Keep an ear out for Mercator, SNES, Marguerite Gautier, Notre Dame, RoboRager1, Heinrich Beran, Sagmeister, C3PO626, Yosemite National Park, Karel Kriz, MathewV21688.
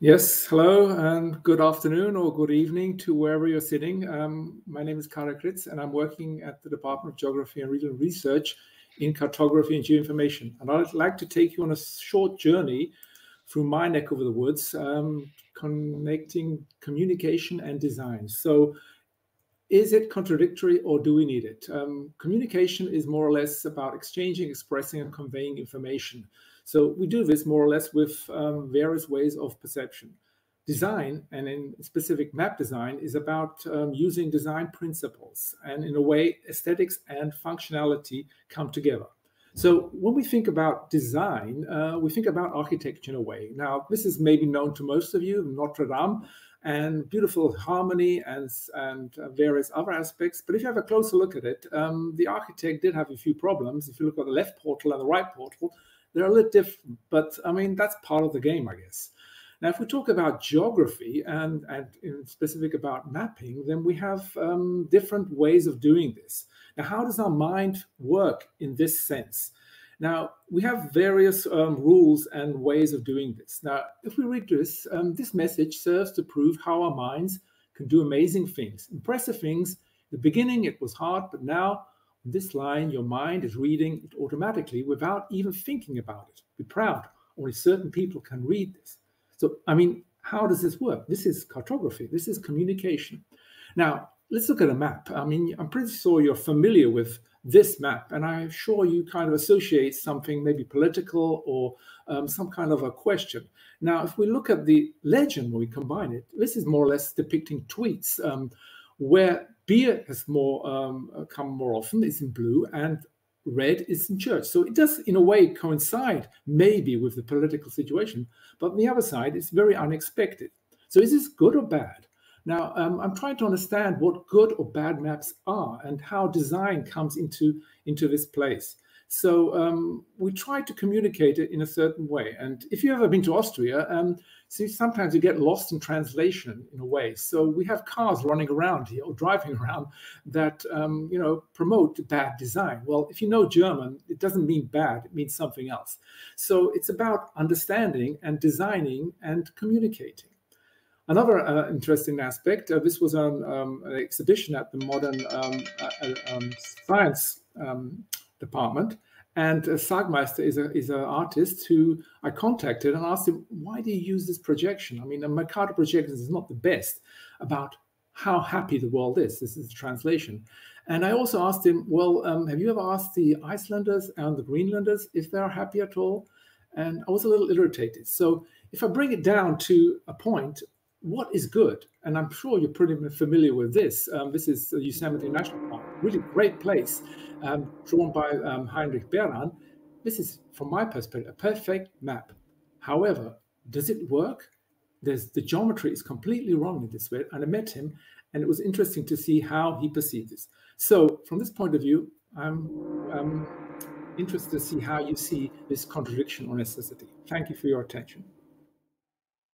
Yes, hello and good afternoon or good evening to wherever you're sitting. My name is Karel Kriz and I'm working at the Department of Geography and Regional Research in Cartography and Geoinformation. And I'd like to take you on a short journey through my neck of the woods, connecting communication and design. So is it contradictory or do we need it? Communication is more or less about exchanging, expressing and conveying information. So we do this more or less with various ways of perception. Design, and in specific map design, is about using design principles. And in a way, aesthetics and functionality come together. So when we think about design, we think about architecture in a way. Now, this is maybe known to most of you, Notre Dame, and beautiful harmony and various other aspects. But if you have a closer look at it, the architect did have a few problems. If you look at the left portal and the right portal, they're a little different, but I mean, that's part of the game, I guess. Now, if we talk about geography and in specific about mapping, then we have different ways of doing this. Now, how does our mind work in this sense? Now, we have various rules and ways of doing this. Now, if we read this, this message serves to prove how our minds can do amazing things, impressive things. In the beginning, it was hard, but now, this line, your mind is reading it automatically without even thinking about it. Be proud. Only certain people can read this. So, I mean, how does this work? This is cartography. This is communication. Now, let's look at a map. I mean, I'm pretty sure you're familiar with this map, and I'm sure you kind of associate something, maybe political or some kind of a question. Now, if we look at the legend when we combine it, this is more or less depicting tweets where beer has more come more often, it's in blue, and red is in church. So it does, in a way, coincide maybe with the political situation, but on the other side, it's very unexpected. So is this good or bad? Now, I'm trying to understand what good or bad maps are and how design comes into this place. So we try to communicate it in a certain way. And if you've ever been to Austria, see, sometimes you get lost in translation in a way. So we have cars running around here or driving around that, you know, promote bad design. Well, if you know German, it doesn't mean bad. It means something else. So it's about understanding and designing and communicating. Another interesting aspect, this was an exhibition at the Modern Science Department, and Sagmeister is an artist who I contacted and asked him, why do you use this projection? I mean, a Mercator projection is not the best about how happy the world is. This is the translation. And I also asked him, well, have you ever asked the Icelanders and the Greenlanders if they are happy at all? And I was a little irritated. So if I bring it down to a point, what is good? And I'm sure you're pretty familiar with this. This is Yosemite National Park, really great place, drawn by Heinrich Beran. This is, from my perspective, a perfect map. However, does it work? The geometry is completely wrong in this way. And I met him, and it was interesting to see how he perceived this. So from this point of view, I'm interested to see how you see this contradiction or necessity. Thank you for your attention.